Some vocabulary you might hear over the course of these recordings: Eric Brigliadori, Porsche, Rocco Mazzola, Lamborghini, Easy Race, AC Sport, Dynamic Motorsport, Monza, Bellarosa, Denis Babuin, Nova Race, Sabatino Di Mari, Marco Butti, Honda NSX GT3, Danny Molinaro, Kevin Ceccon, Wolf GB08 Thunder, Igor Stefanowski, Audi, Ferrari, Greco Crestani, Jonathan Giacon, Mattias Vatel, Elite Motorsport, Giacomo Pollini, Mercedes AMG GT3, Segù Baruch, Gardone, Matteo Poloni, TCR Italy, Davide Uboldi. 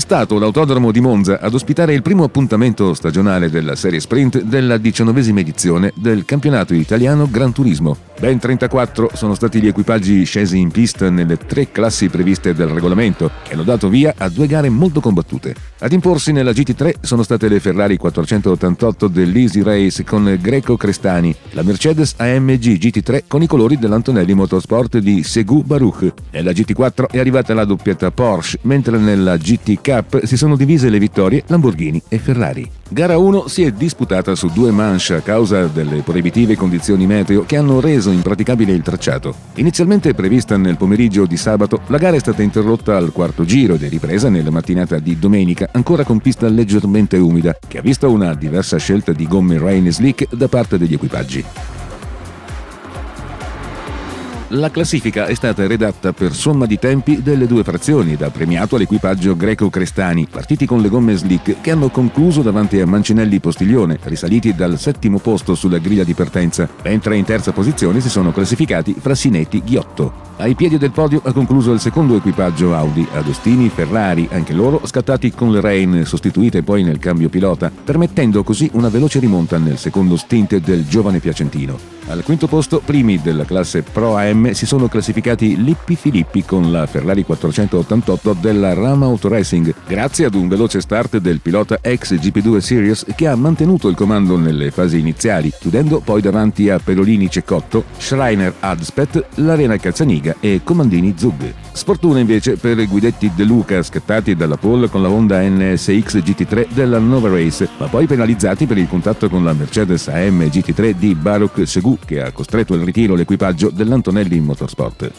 è stato l'autodromo di Monza ad ospitare il primo appuntamento stagionale della serie sprint della 19ª edizione del campionato italiano Gran Turismo. Ben 34 sono stati gli equipaggi scesi in pista nelle tre classi previste dal regolamento, che hanno dato via a due gare molto combattute. Ad imporsi nella GT3 sono state le Ferrari 488 dell'Easy Race con Greco Crestani, la Mercedes AMG GT3 con i colori dell'Antonelli Motorsport di Segù Baruch. Nella GT4 è arrivata la doppietta Porsche, mentre nella GT Cup si sono divise le vittorie Lamborghini e Ferrari. Gara 1 si è disputata su due manche a causa delle proibitive condizioni meteo che hanno reso impraticabile il tracciato. Inizialmente prevista nel pomeriggio di sabato, la gara è stata interrotta al quarto giro ed è ripresa nella mattinata di domenica, ancora con pista leggermente umida, che ha visto una diversa scelta di gomme Rain Slick da parte degli equipaggi. La classifica è stata redatta per somma di tempi delle due frazioni ed ha premiato l'equipaggio Greco Crestani, partiti con le gomme slick che hanno concluso davanti a Mancinelli Postiglione, risaliti dal settimo posto sulla griglia di partenza, mentre in terza posizione si sono classificati Frassinetti Ghiotto. Ai piedi del podio ha concluso il secondo equipaggio Audi, Agostini, Ferrari, anche loro scattati con le Rain, sostituite poi nel cambio pilota, permettendo così una veloce rimonta nel secondo stint del giovane piacentino. Al quinto posto, primi della classe Pro AM, si sono classificati Lippi Filippi con la Ferrari 488 della Ram Auto Racing, grazie ad un veloce start del pilota ex GP2 Series che ha mantenuto il comando nelle fasi iniziali, chiudendo poi davanti a Perolini Ceccotto, Schreiner Adspet, l'Arena Cazzaniga e Comandini Zug. Sfortuna invece per Guidetti De Luca, scattati dalla pole con la Honda NSX GT3 della Nova Race, ma poi penalizzati per il contatto con la Mercedes AM GT3 di Baruch Segù, che ha costretto al ritiro l'equipaggio dell'Antonelli Motorsport.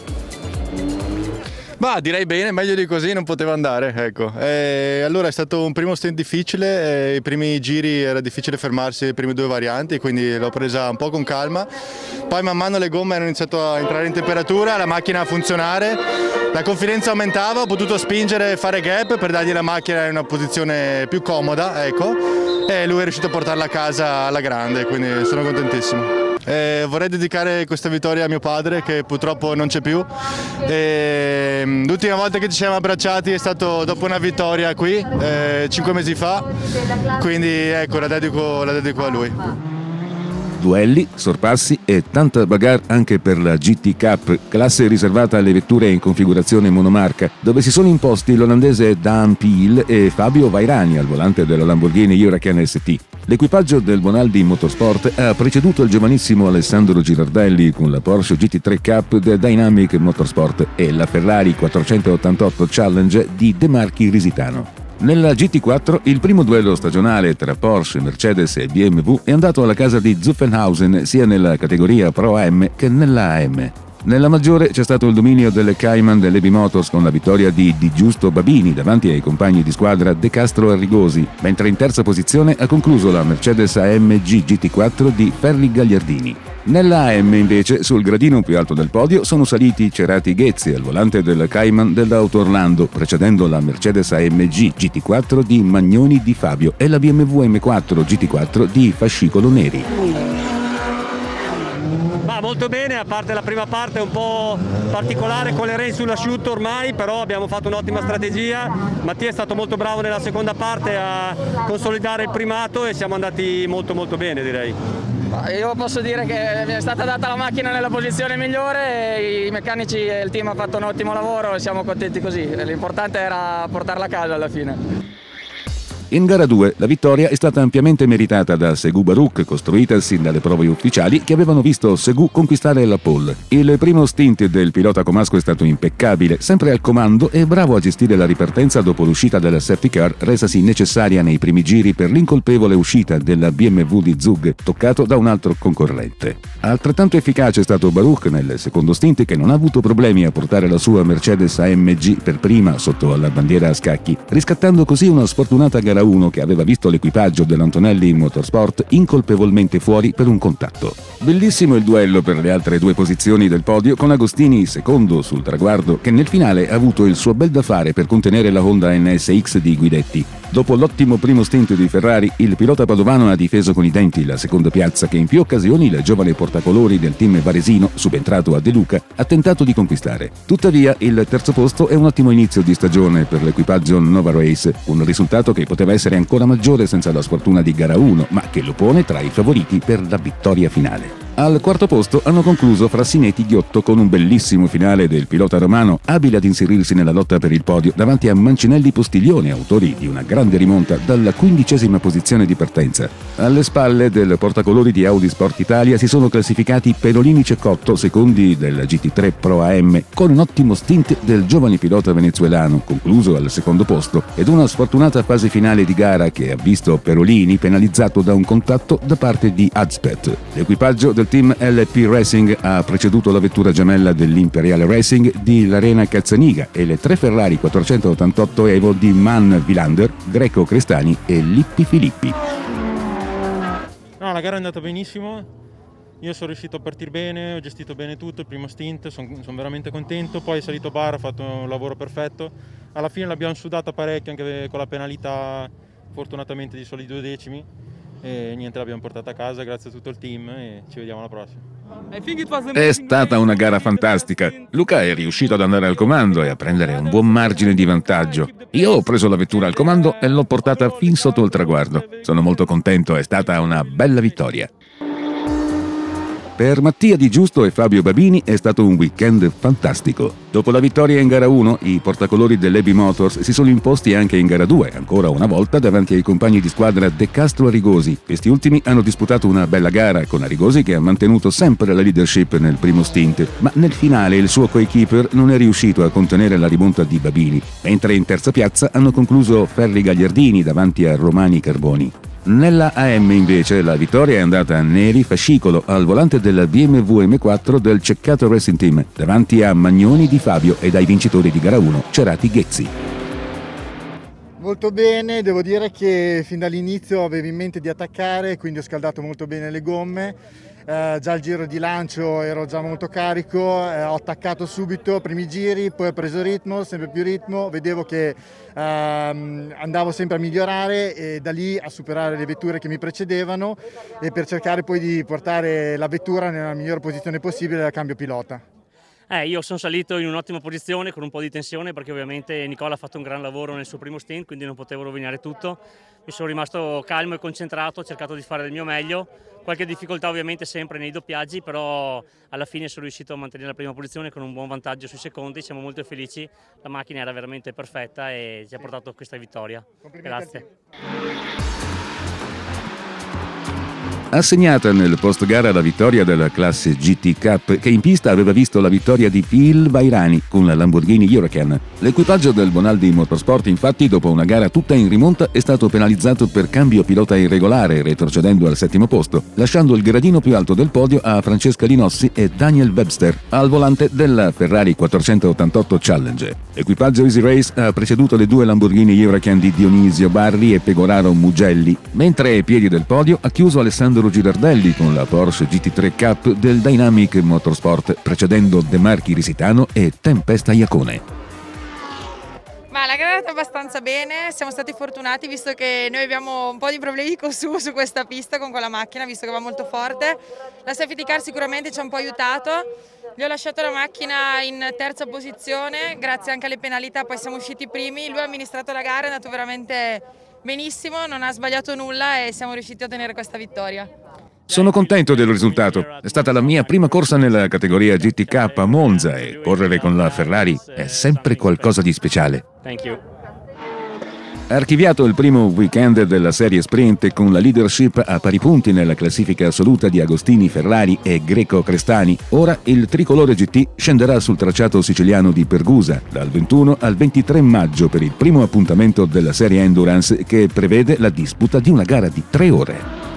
Ma direi bene, meglio di così non poteva andare, ecco. Allora è stato un primo stint difficile, i primi giri era difficile fermarsi, le prime due varianti, quindi l'ho presa un po' con calma. Poi man mano le gomme hanno iniziato a entrare in temperatura, la macchina a funzionare, la confidenza aumentava, ho potuto spingere e fare gap per dargli la macchina in una posizione più comoda, ecco. E lui è riuscito a portarla a casa alla grande, quindi sono contentissimo. Vorrei dedicare questa vittoria a mio padre che purtroppo non c'è più. L'ultima volta che ci siamo abbracciati è stato dopo una vittoria qui, 5 mesi fa, quindi ecco la dedico a lui. Duelli, sorpassi e tanta bagarre anche per la GT Cup, classe riservata alle vetture in configurazione monomarca, dove si sono imposti l'olandese Dan Peel e Fabio Vairani al volante della Lamborghini Huracan ST. L'equipaggio del Bonaldi Motorsport ha preceduto il giovanissimo Alessandro Girardelli con la Porsche GT3 Cup del Dynamic Motorsport e la Ferrari 488 Challenge di De Marchi Risitano. Nella GT4 il primo duello stagionale tra Porsche, Mercedes e BMW è andato alla casa di Zuffenhausen sia nella categoria Pro AM che nella AM. Nella maggiore c'è stato il dominio delle Cayman dell'Ebimotors con la vittoria di Di Giusto Babini davanti ai compagni di squadra De Castro Arrigosi, mentre in terza posizione ha concluso la Mercedes AMG GT4 di Ferri Gagliardini. Nella AM invece, sul gradino più alto del podio, sono saliti Cerati Ghezzi al volante della Cayman dell'Auto Orlando, precedendo la Mercedes AMG GT4 di Magnoni Di Fabio e la BMW M4 GT4 di Fascicolo Neri. Molto bene, a parte la prima parte un po' particolare con le rain sull'asciutto ormai, però abbiamo fatto un'ottima strategia. Mattia è stato molto bravo nella seconda parte a consolidare il primato e siamo andati molto bene, direi. Io posso dire che mi è stata data la macchina nella posizione migliore, i meccanici e il team hanno fatto un ottimo lavoro e siamo contenti così, l'importante era portarla a casa alla fine. In gara 2 la vittoria è stata ampiamente meritata da Segù Baruch, costruita sin dalle prove ufficiali che avevano visto Segù conquistare la pole. Il primo stint del pilota comasco è stato impeccabile, sempre al comando e bravo a gestire la ripartenza dopo l'uscita della safety car resasi necessaria nei primi giri per l'incolpevole uscita della BMW di Zug, toccato da un altro concorrente. Altrettanto efficace è stato Baruch nel secondo stint, che non ha avuto problemi a portare la sua Mercedes AMG per prima sotto alla bandiera a scacchi, riscattando così una sfortunata gara 1 che aveva visto l'equipaggio dell'Antonelli Motorsport incolpevolmente fuori per un contatto. Bellissimo il duello per le altre due posizioni del podio, con Agostini secondo sul traguardo, che nel finale ha avuto il suo bel da fare per contenere la Honda NSX di Guidetti. Dopo l'ottimo primo stint di Ferrari, il pilota padovano ha difeso con i denti la seconda piazza che in più occasioni il giovane portacolori del team varesino, subentrato a De Luca, ha tentato di conquistare. Tuttavia, il terzo posto è un ottimo inizio di stagione per l'equipaggio Nova Race, un risultato che poteva essere ancora maggiore senza la sfortuna di gara 1, ma che lo pone tra i favoriti per la vittoria finale. Al quarto posto hanno concluso Frassinetti Ghiotto con un bellissimo finale del pilota romano, abile ad inserirsi nella lotta per il podio davanti a Mancinelli Postiglione, autori di una grande rimonta dalla 15ª posizione di partenza. Alle spalle del portacolori di Audi Sport Italia si sono classificati Perolini Ceccotto, secondi della GT3 Pro AM, con un ottimo stint del giovane pilota venezuelano, concluso al secondo posto, ed una sfortunata fase finale di gara che ha visto Perolini penalizzato da un contatto da parte di Azpet. L'equipaggio del team LP Racing ha preceduto la vettura gemella dell'Imperiale Racing di Larena Cazzaniga e le tre Ferrari 488 Evo di Mann Vilander, Greco Crestani e Lippi Filippi. No, la gara è andata benissimo, io sono riuscito a partire bene, ho gestito bene tutto, il primo stint, sono veramente contento, poi è salito Bar, ha fatto un lavoro perfetto, alla fine l'abbiamo sudata parecchio anche con la penalità, fortunatamente di soli 2 decimi. E niente, l'abbiamo portata a casa, grazie a tutto il team e ci vediamo alla prossima. È stata una gara fantastica. Luca è riuscito ad andare al comando e a prendere un buon margine di vantaggio. Io ho preso la vettura al comando e l'ho portata fin sotto il traguardo. Sono molto contento, è stata una bella vittoria. Per Mattia Di Giusto e Fabio Babini è stato un weekend fantastico. Dopo la vittoria in gara 1, i portacolori dell'Ebimotors si sono imposti anche in gara 2, ancora una volta davanti ai compagni di squadra De Castro Arigosi. Questi ultimi hanno disputato una bella gara, con Arigosi che ha mantenuto sempre la leadership nel primo stint, ma nel finale il suo co-keeper non è riuscito a contenere la rimonta di Babini, mentre in terza piazza hanno concluso Ferri Gagliardini davanti a Romani Carboni. Nella AM invece la vittoria è andata a Neri Fascicolo al volante della BMW M4 del Ceccato Racing Team davanti a Magnoni Di Fabio e ai vincitori di gara 1 Cerati Ghezzi. Molto bene, devo dire che fin dall'inizio avevo in mente di attaccare, quindi ho scaldato molto bene le gomme, già al giro di lancio ero già molto carico, ho attaccato subito, primi giri, poi ho preso ritmo, sempre più ritmo, vedevo che andavo sempre a migliorare e da lì a superare le vetture che mi precedevano e per cercare poi di portare la vettura nella miglior posizione possibile al cambio pilota. Io sono salito in un'ottima posizione con un po' di tensione perché ovviamente Nicola ha fatto un gran lavoro nel suo primo stint, quindi non potevo rovinare tutto. Mi sono rimasto calmo e concentrato, ho cercato di fare del mio meglio. Qualche difficoltà ovviamente sempre nei doppiaggi, però alla fine sono riuscito a mantenere la prima posizione con un buon vantaggio sui secondi, siamo molto felici, la macchina era veramente perfetta e ci ha portato a questa vittoria. Grazie. Assegnata nel post gara la vittoria della classe GT Cup, che in pista aveva visto la vittoria di Phil Vairani con la Lamborghini Huracan. L'equipaggio del Bonaldi Motorsport infatti dopo una gara tutta in rimonta è stato penalizzato per cambio pilota irregolare, retrocedendo al 7° posto, lasciando il gradino più alto del podio a Francesca Linossi e Daniel Webster al volante della Ferrari 488 Challenge. L'equipaggio Easy Race ha preceduto le due Lamborghini Huracan di Dionisio Barri e Pegoraro Mugelli, mentre ai piedi del podio ha chiuso Alessandro Girardelli con la Porsche GT3 Cup del Dynamic Motorsport, precedendo De Marchi Risitano e Tempesta Iacone. Ma la gara è andata abbastanza bene, siamo stati fortunati visto che noi abbiamo un po' di problemi di consumo su questa pista con quella macchina, visto che va molto forte. La safety car sicuramente ci ha un po' aiutato, gli ho lasciato la macchina in terza posizione, grazie anche alle penalità poi siamo usciti primi, lui ha amministrato la gara, è andato veramente benissimo, non ha sbagliato nulla e siamo riusciti a ottenere questa vittoria. Sono contento del risultato, è stata la mia prima corsa nella categoria GTK a Monza e correre con la Ferrari è sempre qualcosa di speciale. Archiviato il primo weekend della serie sprint con la leadership a pari punti nella classifica assoluta di Agostini Ferrari e Greco Crestani, ora il tricolore GT scenderà sul tracciato siciliano di Pergusa dal 21 al 23 maggio per il primo appuntamento della serie Endurance che prevede la disputa di una gara di 3 ore.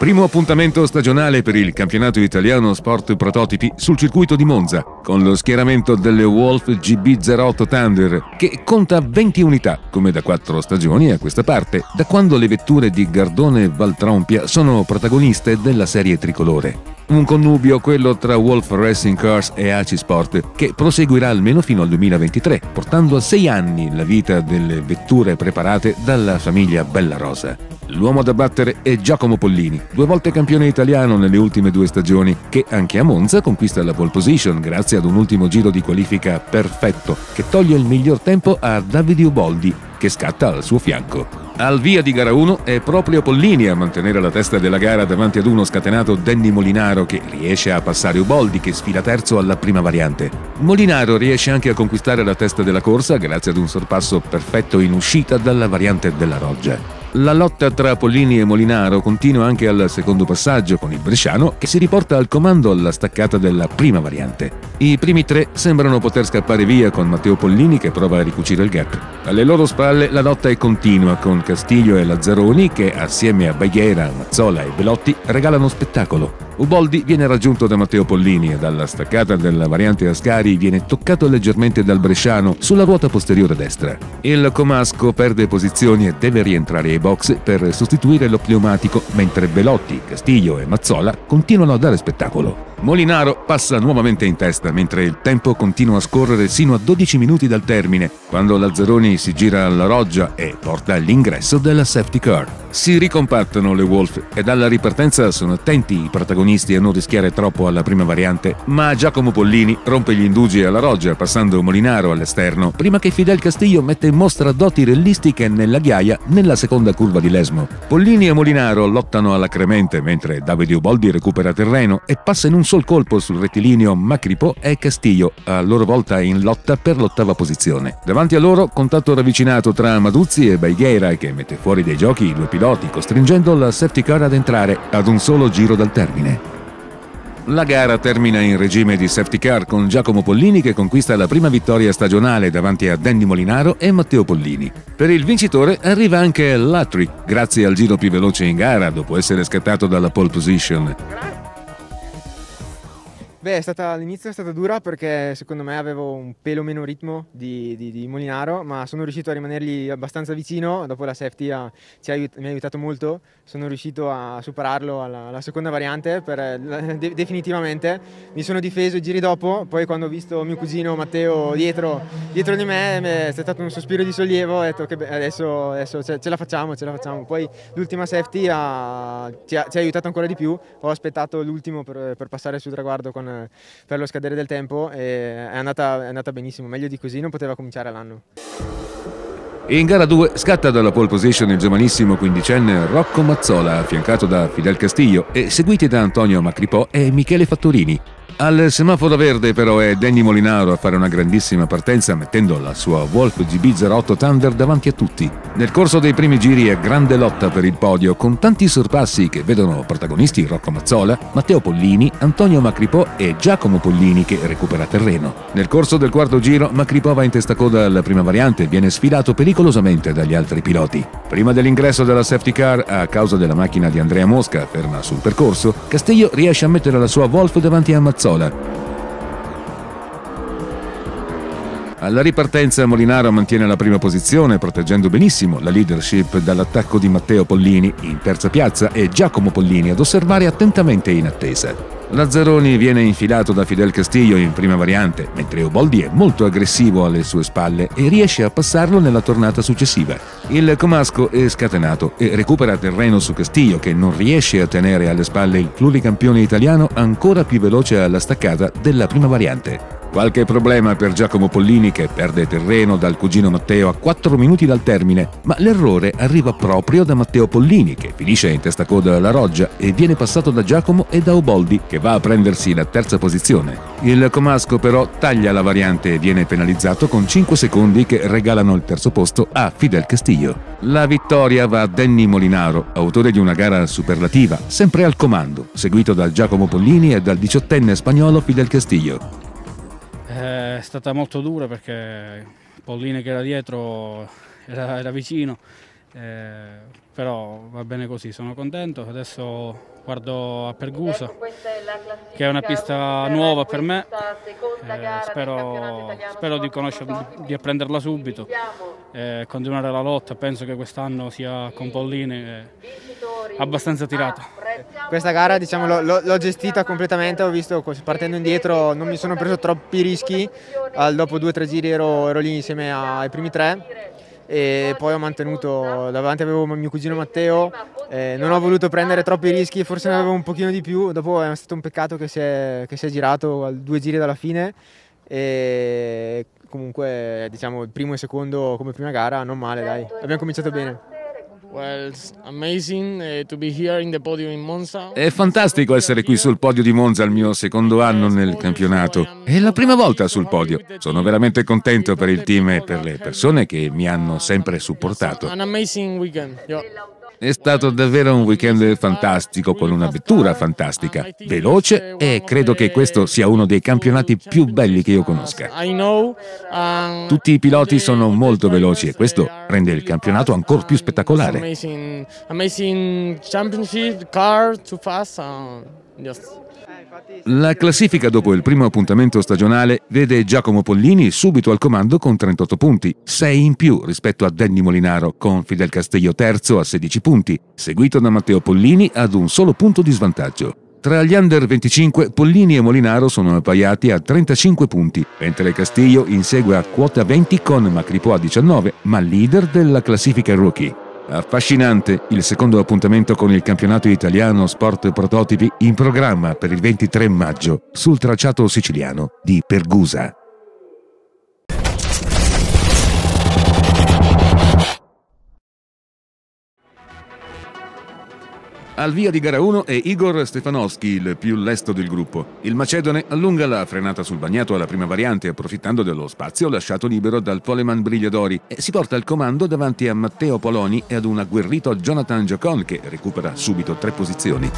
Primo appuntamento stagionale per il campionato italiano Sport Prototipi sul circuito di Monza, con lo schieramento delle Wolf GB08 Thunder, che conta 20 unità, come da 4 stagioni a questa parte, da quando le vetture di Gardone e Valtrompia sono protagoniste della serie tricolore. Un connubio, quello tra Wolf Racing Cars e AC Sport, che proseguirà almeno fino al 2023, portando a 6 anni la vita delle vetture preparate dalla famiglia Bellarosa. L'uomo da battere è Giacomo Pollini, 2 volte campione italiano nelle ultime 2 stagioni, che anche a Monza conquista la pole position grazie ad un ultimo giro di qualifica perfetto, che toglie il miglior tempo a Davide Uboldi, che scatta al suo fianco. Al via di gara 1 è proprio Pollini a mantenere la testa della gara davanti ad uno scatenato Danny Molinaro, che riesce a passare Uboldi, che sfila terzo alla prima variante. Molinaro riesce anche a conquistare la testa della corsa grazie ad un sorpasso perfetto in uscita dalla variante della Roggia. La lotta tra Pollini e Molinaro continua anche al secondo passaggio, con il bresciano che si riporta al comando alla staccata della prima variante. I primi 3 sembrano poter scappare via, con Matteo Pollini che prova a ricucire il gap. Alle loro spalle la lotta è continua, con Castillo e Lazzaroni che, assieme a Baghera, Mazzola e Velotti, regalano spettacolo. Uboldi viene raggiunto da Matteo Pollini e dalla staccata della variante Ascari viene toccato leggermente dal bresciano sulla ruota posteriore destra. Il comasco perde posizioni e deve rientrare ai box per sostituire lo pneumatico, mentre Velotti, Castiglio e Mazzola continuano a dare spettacolo. Molinaro passa nuovamente in testa, mentre il tempo continua a scorrere sino a 12 minuti dal termine, quando Lazzaroni si gira alla roggia e porta all'ingresso della safety car. Si ricompattano le Wolf e dalla ripartenza sono attenti i protagonisti a non rischiare troppo alla prima variante, ma Giacomo Pollini rompe gli indugi alla roggia passando Molinaro all'esterno, prima che Fidel Castillo mette in mostra doti rellistiche nella ghiaia nella seconda curva di Lesmo. Pollini e Molinaro lottano alacremente, mentre Davide Uboldi recupera terreno e passa in un sol colpo sul rettilineo Macripo e Castillo, a loro volta in lotta per l'8ª posizione. Davanti a loro contatto ravvicinato tra Maduzzi e Baghera, che mette fuori dai giochi i 2 piloti, costringendo la safety car ad entrare ad un solo giro dal termine. La gara termina in regime di safety car, con Giacomo Pollini che conquista la prima vittoria stagionale davanti a Danny Molinaro e Matteo Pollini. Per il vincitore arriva anche Latri, grazie al giro più veloce in gara dopo essere scattato dalla pole position. Beh, all'inizio è stata dura perché secondo me avevo un pelo meno ritmo di Molinaro, ma sono riuscito a rimanergli abbastanza vicino. Dopo la safety mi ha aiutato molto, sono riuscito a superarlo alla seconda variante definitivamente. Mi sono difeso i giri dopo, poi quando ho visto mio cugino Matteo dietro di me è stato un sospiro di sollievo, ho detto che adesso ce la facciamo. Poi l'ultima safety ci ha aiutato ancora di più, ho aspettato l'ultimo per passare sul traguardo per lo scadere del tempo e è andata benissimo, meglio di così non poteva cominciare l'anno. In gara 2 scatta dalla pole position il giovanissimo 15enne Rocco Mazzola, affiancato da Fidel Castillo e seguiti da Antonio Macripò e Michele Fattorini. Al semaforo verde però è Danny Molinaro a fare una grandissima partenza, mettendo la sua Wolf GB08 Thunder davanti a tutti. Nel corso dei primi giri è grande lotta per il podio, con tanti sorpassi che vedono protagonisti Rocco Mazzola, Matteo Pollini, Antonio Macripò e Giacomo Pollini che recupera terreno. Nel corso del quarto giro Macripò va in testacoda alla prima variante e viene sfidato pericolosamente dagli altri piloti. Prima dell'ingresso della safety car, a causa della macchina di Andrea Mosca ferma sul percorso, Castiglio riesce a mettere la sua Wolf davanti a Mazzola. Alla ripartenza Molinaro mantiene la prima posizione, proteggendo benissimo la leadership dall'attacco di Matteo Pollini in terza piazza e Giacomo Pollini ad osservare attentamente in attesa. Lazzaroni viene infilato da Fidel Castillo in prima variante, mentre Uboldi è molto aggressivo alle sue spalle e riesce a passarlo nella tornata successiva. Il comasco è scatenato e recupera terreno su Castillo, che non riesce a tenere alle spalle il pluricampione italiano ancora più veloce alla staccata della prima variante. Qualche problema per Giacomo Pollini, che perde terreno dal cugino Matteo a 4 minuti dal termine, ma l'errore arriva proprio da Matteo Pollini, che finisce in testacoda alla roggia e viene passato da Giacomo e da Uboldi, che va a prendersi la terza posizione. Il comasco però taglia la variante e viene penalizzato con 5 secondi che regalano il terzo posto a Fidel Castillo. La vittoria va a Danny Molinaro, autore di una gara superlativa, sempre al comando, seguito da Giacomo Pollini e dal 18enne spagnolo Fidel Castillo. È stata molto dura perché Pollini, che era dietro, era vicino però va bene così, sono contento. Adesso guardo a Pergusa, che è una pista nuova per me, spero di conoscerla, di apprenderla subito, continuare la lotta. Penso che quest'anno sia con Pollini abbastanza tirata. Questa gara, diciamo, l'ho gestita completamente, ho visto partendo indietro, non mi sono preso troppi rischi, dopo 2 o 3 giri ero lì insieme ai primi 3. E poi ho mantenuto, davanti avevo mio cugino Matteo, non ho voluto prendere troppi rischi, forse ne avevo un pochino di più, dopo è stato un peccato che si è girato al 2 giri dalla fine, e comunque diciamo il primo e secondo come prima gara non male, dai, abbiamo cominciato bene. È fantastico essere qui sul podio di Monza al mio secondo anno nel campionato. È la prima volta sul podio. Sono veramente contento per il team e per le persone che mi hanno sempre supportato. È stato davvero un weekend fantastico con una vettura fantastica, veloce, e credo che questo sia uno dei campionati più belli che io conosca. Tutti i piloti sono molto veloci e questo rende il campionato ancora più spettacolare. La classifica dopo il primo appuntamento stagionale vede Giacomo Pollini subito al comando con 38 punti, 6 in più rispetto a Danny Molinaro, con Fidel Castillo terzo a 16 punti, seguito da Matteo Pollini ad un solo punto di svantaggio. Tra gli under 25 Pollini e Molinaro sono appaiati a 35 punti, mentre Castillo insegue a quota 20 con Macripò a 19, ma leader della classifica rookie. Affascinante il secondo appuntamento con il campionato italiano Sport Prototipi, in programma per il 23 maggio sul tracciato siciliano di Pergusa. Al via di gara 1 è Igor Stefanowski, il più lesto del gruppo. Il macedone allunga la frenata sul bagnato alla prima variante, approfittando dello spazio lasciato libero dal poleman Brigliadori, e si porta al comando davanti a Matteo Poloni e ad un agguerrito Jonathan Giacon, che recupera subito 3 posizioni.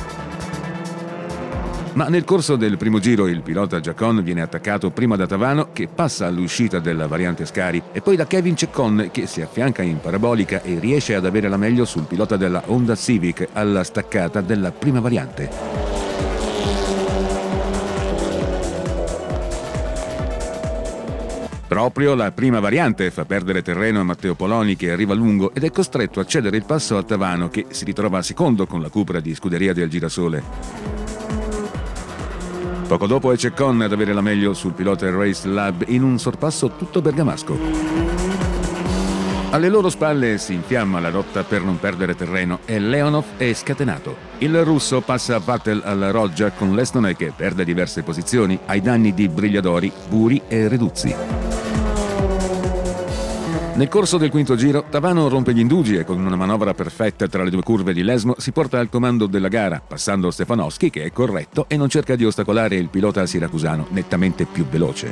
Ma nel corso del primo giro il pilota Giacon viene attaccato prima da Tavano, che passa all'uscita della variante Scari, e poi da Kevin Ceccon, che si affianca in parabolica e riesce ad avere la meglio sul pilota della Honda Civic alla staccata della prima variante. Proprio la prima variante fa perdere terreno a Matteo Poloni, che arriva lungo ed è costretto a cedere il passo a Tavano, che si ritrova a secondo con la Cupra di Scuderia del Girasole. Poco dopo è Ceccon ad avere la meglio sul pilota Race Lab in un sorpasso tutto bergamasco. Alle loro spalle si infiamma la lotta per non perdere terreno e Leonov è scatenato. Il russo passa Vatel alla roggia con Lestone, che perde diverse posizioni ai danni di Brigliadori, Buri e Reduzzi. Nel corso del quinto giro Tavano rompe gli indugi e con una manovra perfetta tra le 2 curve di Lesmo si porta al comando della gara, passando Stefanowski, che è corretto e non cerca di ostacolare il pilota siracusano nettamente più veloce.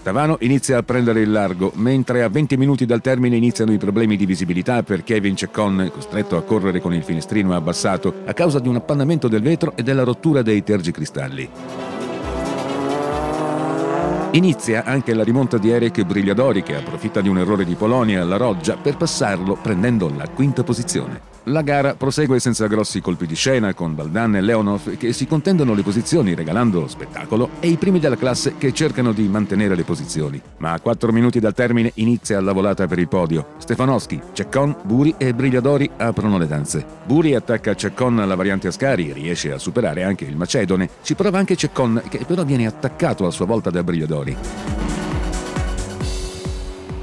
Tavano inizia a prendere il largo, mentre a 20 minuti dal termine iniziano i problemi di visibilità per Kevin Ceccon, costretto a correre con il finestrino abbassato a causa di un appannamento del vetro e della rottura dei tergicristalli. Inizia anche la rimonta di Eric Brigliadori, che approfitta di un errore di Poloni alla roggia per passarlo, prendendo la quinta posizione. La gara prosegue senza grossi colpi di scena, con Baldan e Leonov che si contendono le posizioni regalando spettacolo, e i primi della classe che cercano di mantenere le posizioni. Ma a 4 minuti dal termine inizia la volata per il podio. Stefanowski, Ceccon, Buri e Brigliadori aprono le danze. Buri attacca Ceccon alla variante Ascari, riesce a superare anche il macedone. Ci prova anche Ceccon, che però viene attaccato a sua volta da Brigliadori.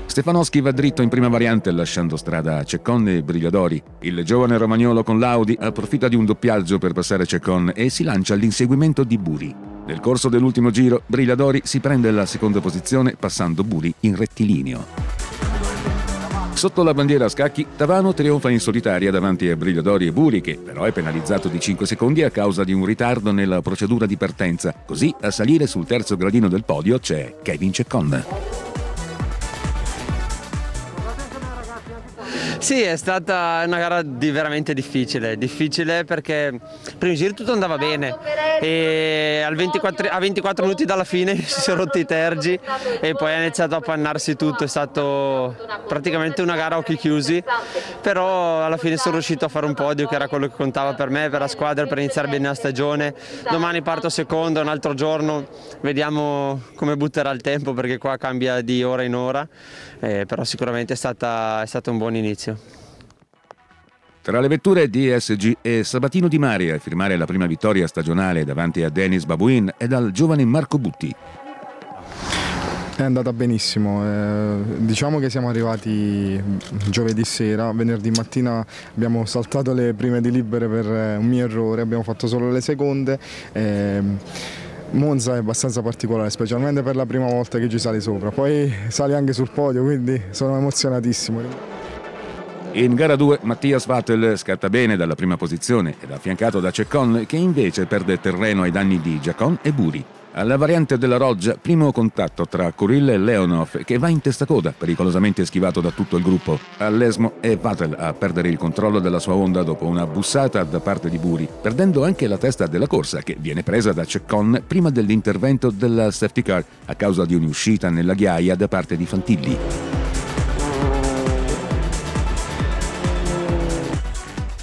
Stefanowski va dritto in prima variante, lasciando strada a Ceccon e Brigliadori. Il giovane romagnolo con l'Audi approfitta di un doppiaggio per passare Ceccon e si lancia all'inseguimento di Buri. Nel corso dell'ultimo giro, Brigliadori si prende la seconda posizione, passando Buri in rettilineo. Sotto la bandiera a scacchi, Tavano trionfa in solitaria davanti a Brigliadori e Buri, che però è penalizzato di 5 secondi a causa di un ritardo nella procedura di partenza. Così a salire sul terzo gradino del podio c'è Kevin Ceccon. Sì, è stata una gara veramente difficile perché prima di giro tutto andava bene e a 24 minuti dalla fine si sono rotti i tergi e poi è iniziato a pannarsi tutto, è stato praticamente una gara a occhi chiusi, però alla fine sono riuscito a fare un podio che era quello che contava per me, per la squadra, per iniziare bene la stagione. Domani parto secondo, un altro giorno vediamo come butterà il tempo perché qua cambia di ora in ora, però sicuramente è stato un buon inizio. Tra le vetture DSG e Sabatino Di Mari a firmare la prima vittoria stagionale davanti a Denis Babuin e dal giovane Marco Butti. È andata benissimo, diciamo che siamo arrivati giovedì sera, venerdì mattina abbiamo saltato le prime di libere per un mio errore, abbiamo fatto solo le seconde. Monza è abbastanza particolare, specialmente per la prima volta che ci sali sopra, poi sali anche sul podio, quindi sono emozionatissimo. In gara 2 Mattias Vatel scatta bene dalla prima posizione ed affiancato da Ceccon che invece perde terreno ai danni di Giacon e Buri. Alla variante della Roggia primo contatto tra Kuril e Leonov che va in testacoda, pericolosamente schivato da tutto il gruppo. All'esmo è Vatel a perdere il controllo della sua Honda dopo una bussata da parte di Buri, perdendo anche la testa della corsa che viene presa da Ceccon prima dell'intervento della safety car a causa di un'uscita nella ghiaia da parte di Fantilli.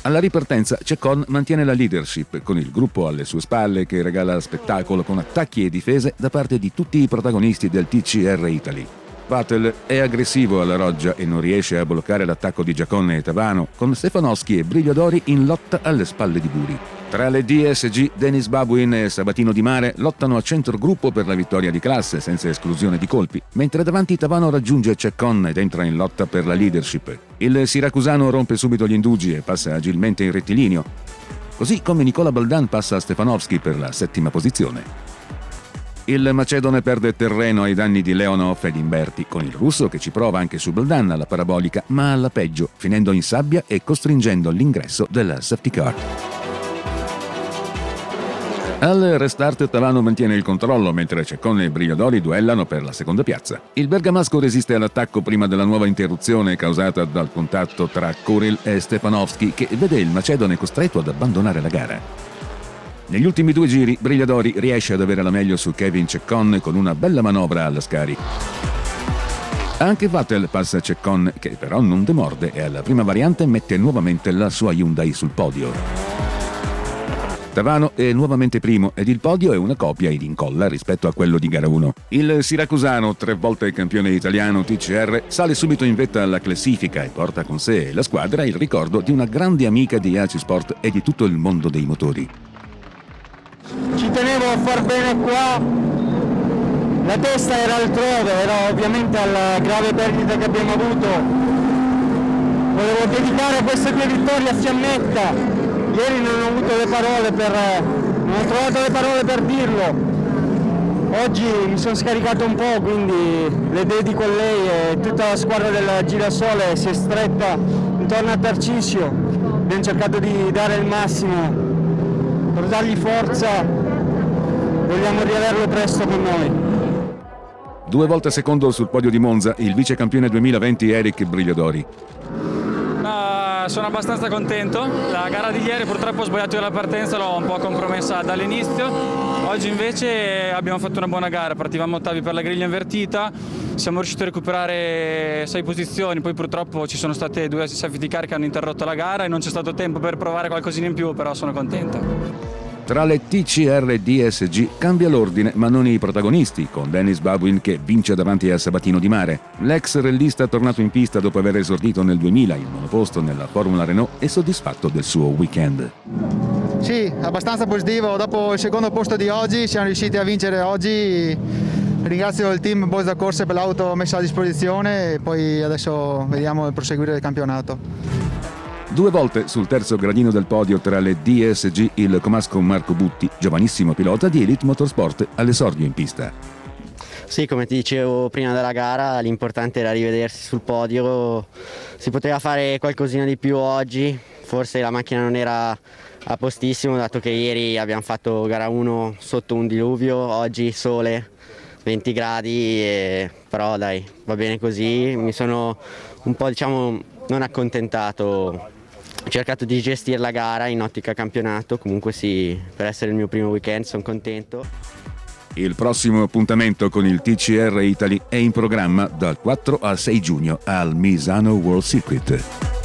Alla ripartenza Ceccon mantiene la leadership con il gruppo alle sue spalle che regala spettacolo con attacchi e difese da parte di tutti i protagonisti del TCR Italy. Vatel è aggressivo alla Roggia e non riesce a bloccare l'attacco di Giacon e Tavano con Stefanowski e Brigliadori in lotta alle spalle di Buri. Tra le DSG Denis Babuin e Sabatino Di Mare lottano a centrogruppo per la vittoria di classe senza esclusione di colpi, mentre davanti Tavano raggiunge Ceccon ed entra in lotta per la leadership. Il siracusano rompe subito gli indugi e passa agilmente in rettilineo, così come Nicola Baldan passa a Stefanowski per la settima posizione. Il macedone perde terreno ai danni di Leonov ed Imberti, con il russo che ci prova anche su Baldan alla parabolica, ma alla peggio, finendo in sabbia e costringendo l'ingresso della safety car. Al restart Tavano mantiene il controllo mentre Ceccon e Brigliadori duellano per la seconda piazza. Il bergamasco resiste all'attacco prima della nuova interruzione causata dal contatto tra Kuril e Stefanowski che vede il macedone costretto ad abbandonare la gara. Negli ultimi due giri Brigliadori riesce ad avere la meglio su Kevin Ceccon con una bella manovra alla Scari. Anche Vatel passa Ceccon che però non demorde e alla prima variante mette nuovamente la sua Hyundai sul podio. Tavano è nuovamente primo ed il podio è una copia ed incolla rispetto a quello di gara 1. Il siracusano, tre volte campione italiano TCR, sale subito in vetta alla classifica e porta con sé e la squadra il ricordo di una grande amica di AC Sport e di tutto il mondo dei motori. Ci tenevo a far bene qua, la testa era altrove, era ovviamente alla grave perdita che abbiamo avuto. Volevo dedicare queste due vittorie a Fiammetta. Ieri non ho trovato le parole per dirlo. Oggi mi sono scaricato un po', quindi le dedico a lei e tutta la squadra del Girasole si è stretta intorno a Tarcisio. Abbiamo cercato di dare il massimo per dargli forza. Vogliamo riaverlo presto con noi. Due volte secondo sul podio di Monza il vice campione 2020 Eric Brigliadori. Sono abbastanza contento, la gara di ieri purtroppo ho sbagliato io la partenza, l'ho un po' compromessa dall'inizio, oggi invece abbiamo fatto una buona gara, partivamo ottavi per la griglia invertita, siamo riusciti a recuperare 6 posizioni, poi purtroppo ci sono state 2 safety car che hanno interrotto la gara e non c'è stato tempo per provare qualcosina in più, però sono contento. Tra le TCR e DSG cambia l'ordine ma non i protagonisti, con Denis Babuin che vince davanti a Sabatino Di Mare. L'ex rallista tornato in pista dopo aver esordito nel 2000 il monoposto nella Formula Renault è soddisfatto del suo weekend. Sì, abbastanza positivo, dopo il secondo posto di oggi siamo riusciti a vincere oggi, ringrazio il team Boys da Corse per l'auto messa a disposizione e poi adesso vediamo il proseguire del campionato. Due volte sul terzo gradino del podio tra le DSG il comasco Marco Butti, giovanissimo pilota di Elite Motorsport all'esordio in pista. Sì, come ti dicevo prima della gara, l'importante era rivedersi sul podio, si poteva fare qualcosina di più oggi, forse la macchina non era a postissimo dato che ieri abbiamo fatto gara 1 sotto un diluvio, oggi sole, 20 gradi, però dai, va bene così, mi sono un po' diciamo non accontentato, ho cercato di gestire la gara in ottica campionato, comunque sì, per essere il mio primo weekend sono contento. Il prossimo appuntamento con il TCR Italy è in programma dal 4 al 6 giugno al Misano World Circuit.